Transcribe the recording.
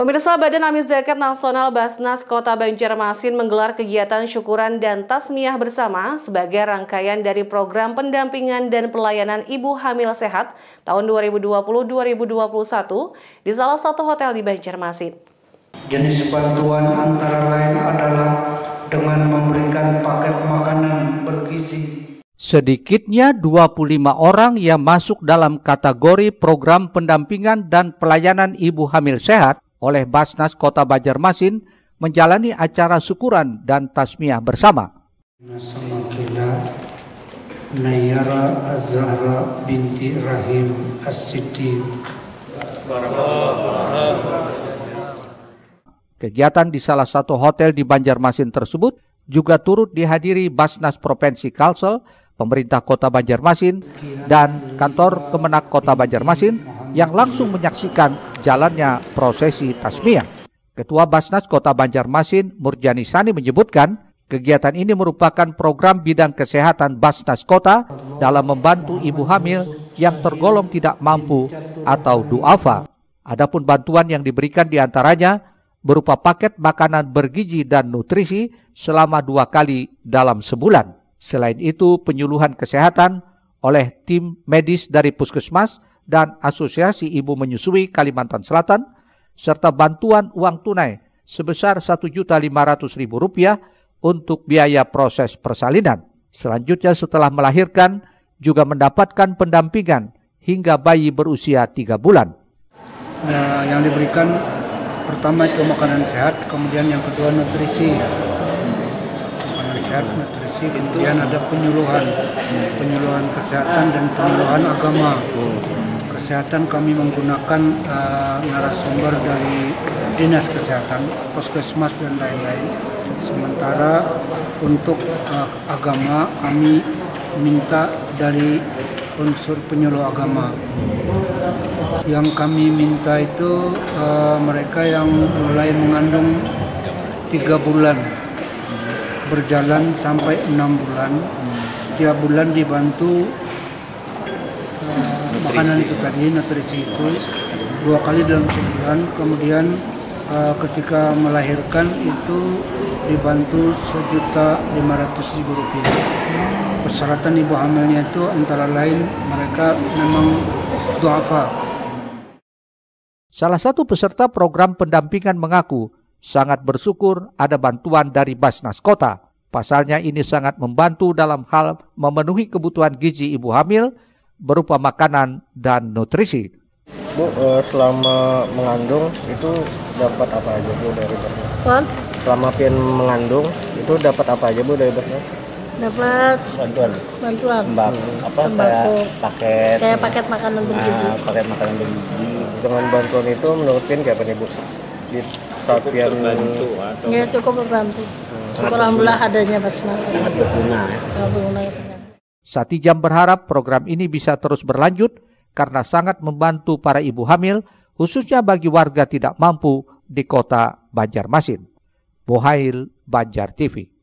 Pemirsa, Badan Amil Zakat Nasional Baznas Kota Banjarmasin menggelar kegiatan syukuran dan tasmiyah bersama sebagai rangkaian dari program pendampingan dan pelayanan ibu hamil sehat tahun 2020-2021 di salah satu hotel di Banjarmasin. Jenis bantuan antara lain adalah dengan memberikan paket makanan bergizi. Sedikitnya 25 orang yang masuk dalam kategori program pendampingan dan pelayanan ibu hamil sehat oleh Baznas Kota Banjarmasin menjalani acara syukuran dan tasmiyah bersama. Nayara Az-Zahra binti Rahim As-Siddiq. Kegiatan di salah satu hotel di Banjarmasin tersebut juga turut dihadiri Baznas Provinsi Kalsel, Pemerintah Kota Banjarmasin, dan Kantor Kemenag Kota Banjarmasin yang langsung menyaksikan jalannya prosesi tasmiyah. Ketua Baznas Kota Banjarmasin, Murjani Sani, menyebutkan kegiatan ini merupakan program bidang kesehatan Baznas Kota dalam membantu ibu hamil yang tergolong tidak mampu atau duafa. Adapun bantuan yang diberikan diantaranya berupa paket makanan bergizi dan nutrisi selama 2 kali dalam sebulan. Selain itu, penyuluhan kesehatan oleh tim medis dari Puskesmas dan Asosiasi Ibu Menyusui Kalimantan Selatan, serta bantuan uang tunai sebesar Rp1.500.000 untuk biaya proses persalinan. Selanjutnya, setelah melahirkan juga mendapatkan pendampingan hingga bayi berusia 3 bulan. Yang diberikan pertama itu makanan sehat, kemudian yang kedua nutrisi. Nutrisi, kemudian ada penyuluhan kesehatan dan penyuluhan agama. Kesehatan kami menggunakan narasumber dari Dinas Kesehatan, Poskesmas dan lain-lain. Sementara untuk agama kami minta dari unsur penyuluh agama. Yang kami minta itu mereka yang mulai mengandung 3 bulan. Berjalan sampai 6 bulan, setiap bulan dibantu makanan itu tadi, nutrisi itu 2 kali dalam sebulan. Kemudian ketika melahirkan itu dibantu Rp1.500.000. Persyaratan ibu hamilnya itu antara lain mereka memang duafa. Salah satu peserta program pendampingan mengaku sangat bersyukur ada bantuan dari Baznas Kota. Pasalnya ini sangat membantu dalam hal memenuhi kebutuhan gizi ibu hamil berupa makanan dan nutrisi. Bu, selama mengandung itu dapat apa aja Bu dari Baznas? Selama pian mengandung itu dapat apa aja Bu dari Baznas? Dapat bantuan. Paket. Kayak paket makanan bergizi. Paket makanan bergizi. Dengan bantuan itu menurut pian kayak apa Bu? Cukup membantu atau... Ya, cukup membantu. Syukur alhamdulillah adanya Baznas. Sati Jam berharap program ini bisa terus berlanjut karena sangat membantu para ibu hamil, khususnya bagi warga tidak mampu di Kota Banjarmasin. Bohail, Banjar TV.